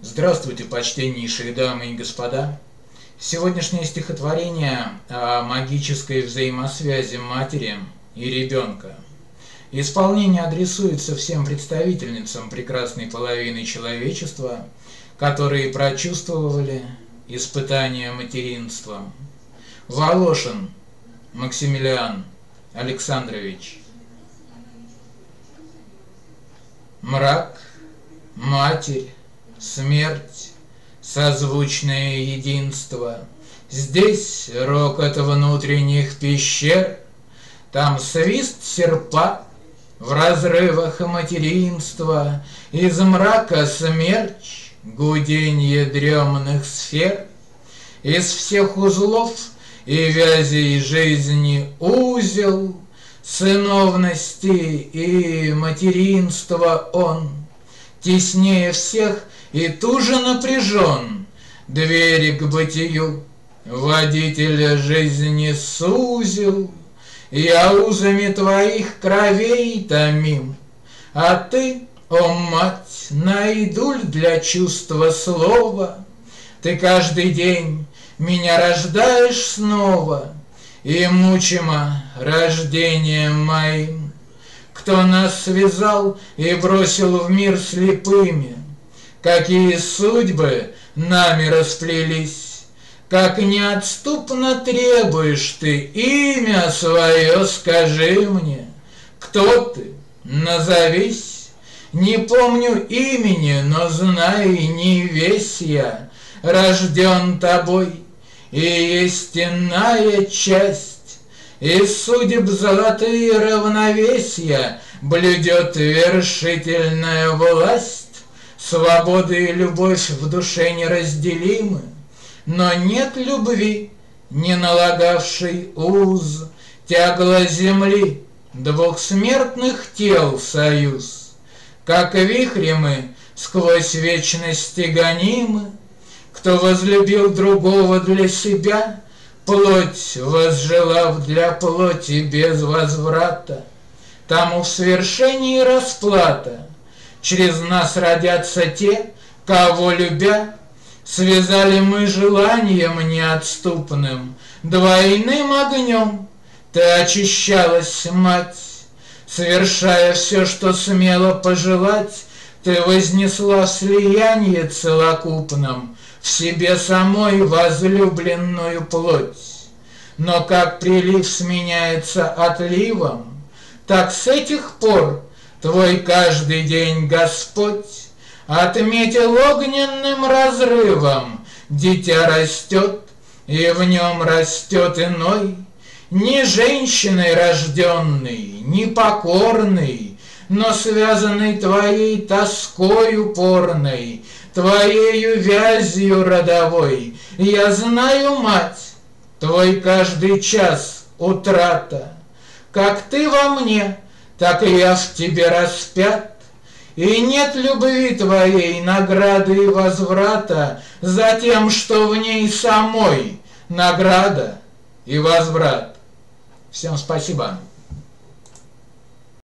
Здравствуйте, почтеннейшие дамы и господа! Сегодняшнее стихотворение о магической взаимосвязи матери и ребенка. Исполнение адресуется всем представительницам прекрасной половины человечества, которые прочувствовали испытание материнством. Волошин Максимилиан Александрович. Мрак, матерь, смерть, созвучное единство. Здесь рокот внутренних пещер, там свист серпа в разрывах материнства. Из мрака смерч, гуденье дремных сфер. Из всех узлов и вязей жизни узел сыновности и материнства он. Теснее всех и туже напряжен, двери к бытию водителя жизни сузил. Я узами твоих кровей томим, а ты, о мать, наидуль для чувства слова. Ты каждый день меня рождаешь снова, и мучимо рождением моим. Кто нас связал и бросил в мир слепыми? Какие судьбы нами расплелись, как неотступно требуешь ты, имя свое скажи мне. Кто ты? Назовись. Не помню имени, но знай, не весь я рожден тобой, и истинная часть из судеб золотые равновесия блюдет вершительная власть. Свобода и любовь в душе неразделимы, но нет любви, не налагавшей уз. Тягла земли двух смертных тел союз. Как вихри мы сквозь вечности гонимы. Кто возлюбил другого для себя, плоть возжелав для плоти без возврата, тому в свершении расплата. Через нас родятся те, кого любя связали мы желанием неотступным, двойным огнем ты очищалась, мать. Совершая все, что смела пожелать, ты вознесла в слияние целокупном в себе самой возлюбленную плоть. Но как прилив сменяется отливом, так с этих пор твой каждый день Господь отметил огненным разрывом. Дитя растет, и в нем растет иной, не женщиной рожденный, не покорный, но связанный твоей тоской упорной, твоею вязью родовой. Я знаю, мать, твой каждый час утрата. Как ты во мне, так и я в тебе распят, и нет любви твоей награды и возврата за тем, что в ней самой награда и возврат. Всем спасибо.